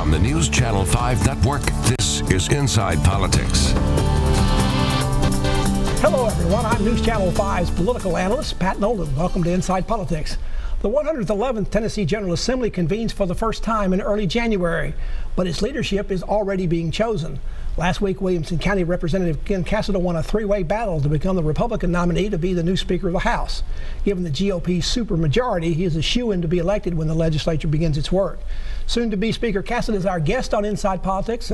From the News Channel 5 network, this is Inside Politics. Hello everyone, I'm News Channel 5's political analyst, Pat Nolan. Welcome to Inside Politics. The 111th Tennessee General Assembly convenes for the first time in early January, but its leadership is already being chosen. Last week, Williamson County Representative Glen Casada won a three-way battle to become the Republican nominee to be the new Speaker of the House. Given the GOP's supermajority, he is a shoo-in to be elected when the legislature begins its work. Soon-to-be Speaker Casada is our guest on Inside Politics.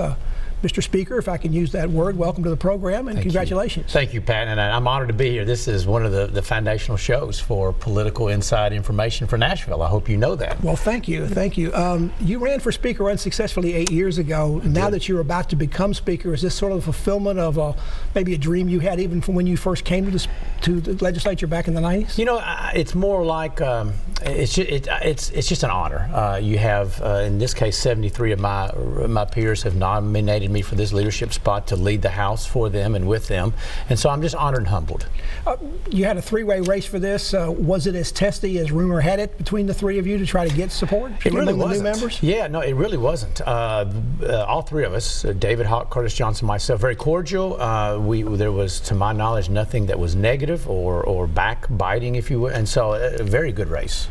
Mr. Speaker, if I can use that word, welcome to the program and congratulations. Thank you, Pat, and I'm honored to be here. This is one of the foundational shows for political inside information for Nashville. I hope you know that. Well, thank you, thank you. You ran for Speaker unsuccessfully 8 years ago. Now that you're about to become Speaker, is this sort of a fulfillment of maybe a dream you had even from when you first came to the legislature back in the 90s? You know, it's more like, it's just an honor. You have, in this case, 73 of my peers have nominated me for this leadership spot to lead the House for them and with them, and so I'm just honored and humbled. You had a three-way race for this. Was it as testy as rumor had it between the three of you to try to get support? It really wasn't. New members? Yeah, no, it really wasn't. All three of us, David Hawk, Curtis Johnson, myself, very cordial. There was, to my knowledge, nothing that was negative or backbiting, if you will, and so a very good race.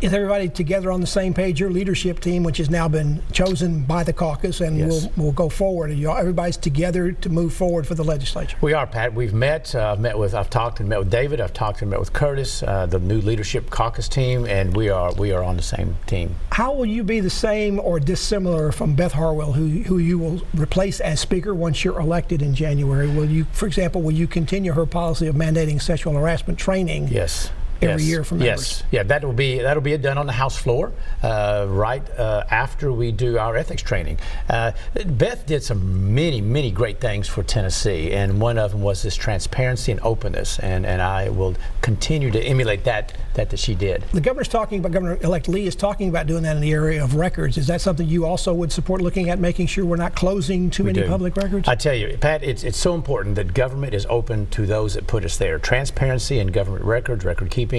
Is everybody together on the same page? Your leadership team, which has now been chosen by the caucus and will go forward. Everybody's together to move forward for the legislature. We are, Pat. We've met. I've talked and met with David. I've talked and met with Curtis, the new leadership caucus team, and we are on the same team. How will you be the same or dissimilar from Beth Harwell, who you will replace as Speaker once you're elected in January? Will you, for example, will you continue her policy of mandating sexual harassment training? Yes. Every year from members. Yes, yeah, that'll be done on the House floor right after we do our ethics training. Beth did some many great things for Tennessee, and one of them was this transparency and openness, and I will continue to emulate that she did. The governor's talking about, Governor-elect Lee is talking about doing that in the area of records. Is that something you also would support, looking at making sure we're not closing too many public records? I tell you, Pat, it's so important that government is open to those that put us there. Transparency in government records, record keeping.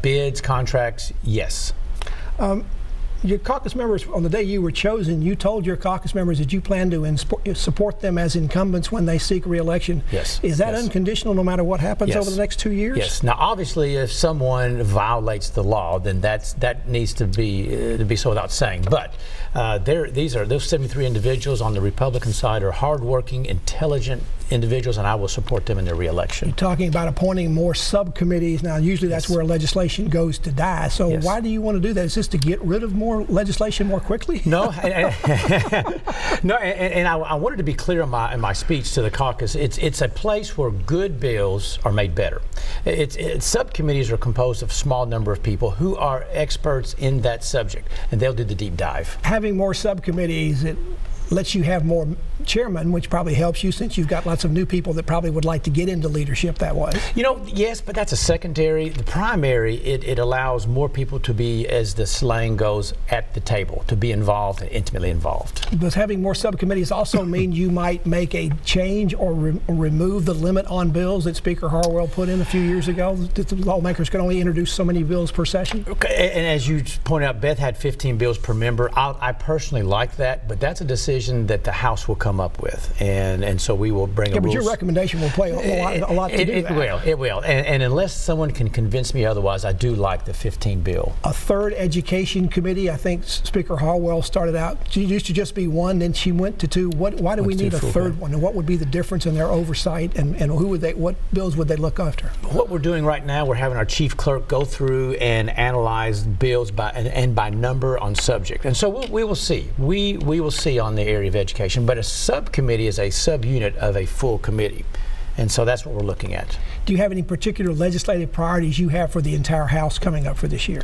Bids, contracts, yes. Your caucus members, on the day you were chosen, you told your caucus members that you plan to support them as incumbents when they seek re-election. Yes. Is that unconditional no matter what happens over the next 2 years? Yes. Now, obviously, if someone violates the law, then that needs to be so without saying. But those 73 individuals on the Republican side are hardworking, intelligent individuals, and I will support them in their re-election. You're talking about appointing more subcommittees. Now, usually that's where legislation goes to die. So why do you want to do that? Is this to get rid of more legislation more quickly? No, I wanted to be clear in my speech to the caucus. It's a place where good bills are made better. Subcommittees are composed of a small number of people who are experts in that subject, and they'll do the deep dive. Having more subcommittees, it lets you have more chairmen, which probably helps you since you've got lots of new people that probably would like to get into leadership that way. You know, yes, but that's a secondary. The primary, it allows more people to be, as the slang goes, at the table, to be involved and intimately involved. Does having more subcommittees also mean you might make a change or remove the limit on bills that Speaker Harwell put in a few years ago? That the lawmakers could only introduce so many bills per session? Okay, and as you point out, Beth had 15 bills per member. I personally like that, but that's a decision that the House will come up with, and so we will bring. Yeah, but your recommendation will play a lot to do that. It will, and unless someone can convince me otherwise, I do like the 15 bill. A third education committee. I think Speaker Harwell started out. She used to just be one, then she went to two. Why do we need a third one? And what would be the difference in their oversight? And who would they? What bills would they look after? What we're doing right now, we're having our chief clerk go through and analyze bills by and by number on subject, and so we will see. We will see on the area of education, but a subcommittee is a subunit of a full committee, and so that's what we're looking at. Do you have any particular legislative priorities you have for the entire House coming up for this year?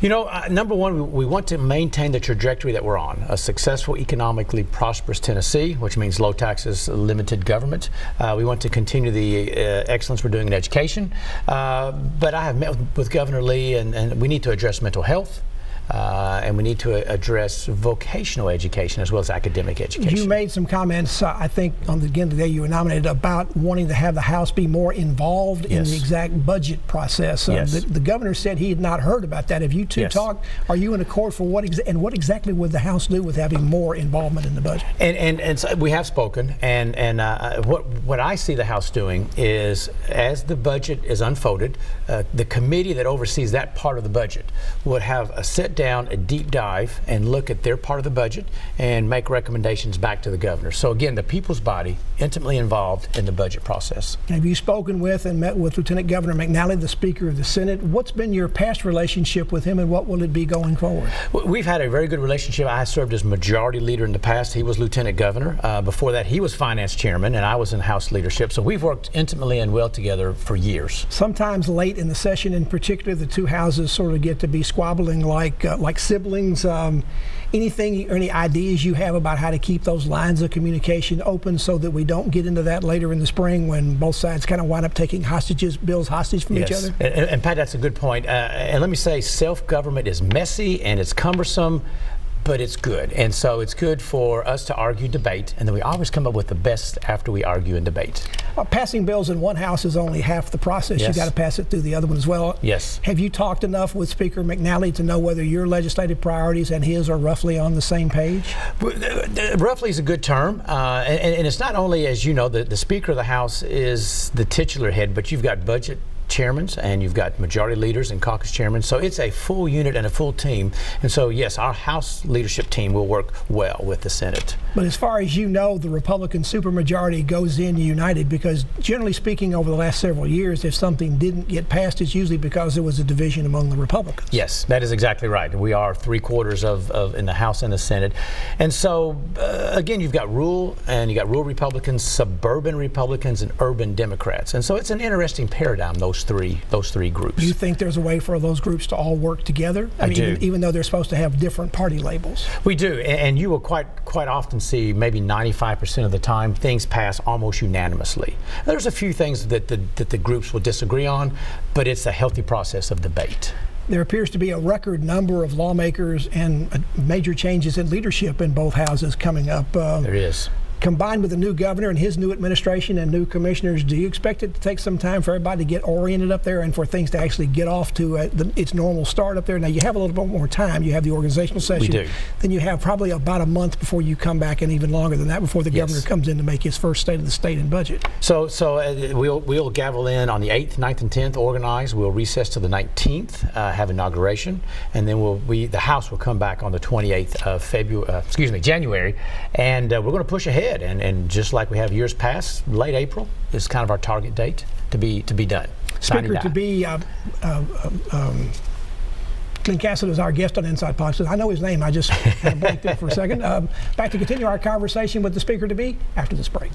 You know, number one, we want to maintain the trajectory that we're on, a successful, economically prosperous Tennessee, which means low taxes, limited government. We want to continue the excellence we're doing in education, but I have met with Governor Lee, and we need to address mental health. and we need to address vocational education as well as academic education. You made some comments, I think, on the, again, the day you were nominated, about wanting to have the House be more involved in the exact budget process. The governor said he had not heard about that. Have you two talked? Are you in accord for what and what exactly would the House do with having more involvement in the budget? And so we have spoken, and what I see the House doing is, as the budget is unfolded, the committee that oversees that part of the budget would have a sit down, a deep dive, and look at their part of the budget and make recommendations back to the governor. So again, the people's body intimately involved in the budget process. Have you spoken with and met with Lieutenant Governor McNally, the Speaker of the Senate? What's been your past relationship with him, and what will it be going forward? We've had a very good relationship. I served as majority leader in the past. He was Lieutenant Governor. Before that, he was finance chairman, and I was in House leadership. So we've worked intimately and well together for years. Sometimes late in the session, in particular, the two houses sort of get to be squabbling like siblings. Anything or any ideas you have about how to keep those lines of communication open so that we don't get into that later in the spring when both sides kind of wind up taking bills hostage from each other? And Pat, that's a good point. And let me say, self-government is messy and it's cumbersome, but it's good. And so it's good for us to argue, debate, and then we always come up with the best after we argue and debate. Passing bills in one house is only half the process. You've got to pass it through the other one as well. Have you talked enough with Speaker McNally to know whether your legislative priorities and his are roughly on the same page? Roughly is a good term. And it's not only, as you know, the Speaker of the House is the titular head, but you've got budget chairmans and you've got majority leaders and caucus chairmen, so it's a full unit and a full team. And so yes, our House leadership team will work well with the Senate. But as far as you know, the Republican supermajority goes in united, because generally speaking, over the last several years, if something didn't get passed, it's usually because there was a division among the Republicans. Yes, that is exactly right. We are three-quarters of in the House and the Senate. And so again, you've got rural Republicans, suburban Republicans, and urban Democrats. And so it's an interesting paradigm, those three groups. You think there's a way for those groups to all work together? I mean, do. Even though they're supposed to have different party labels. We do, and you will quite often see maybe 95% of the time things pass almost unanimously. There's a few things that the groups will disagree on, but it's a healthy process of debate. There appears to be a record number of lawmakers and major changes in leadership in both houses coming up. There is. Combined with the new governor and his new administration and new commissioners, do you expect it to take some time for everybody to get oriented up there and for things to actually get off to its normal start up there? Now, you have a little bit more time. You have the organizational session. We do. Then you have probably about a month before you come back, and even longer than that before the governor comes in to make his first State of the State and budget. So we'll gavel in on the 8th, 9th, and 10th, organize. We'll recess to the 19th, have inauguration, and then the House will come back on the 28th of January, and we're going to push ahead. And just like we have years past, late April is kind of our target date to be done. Speaker to be Glen Casada is our guest on Inside Politics. I know his name. I just blanked it for a second. Back to continue our conversation with the Speaker to be after this break.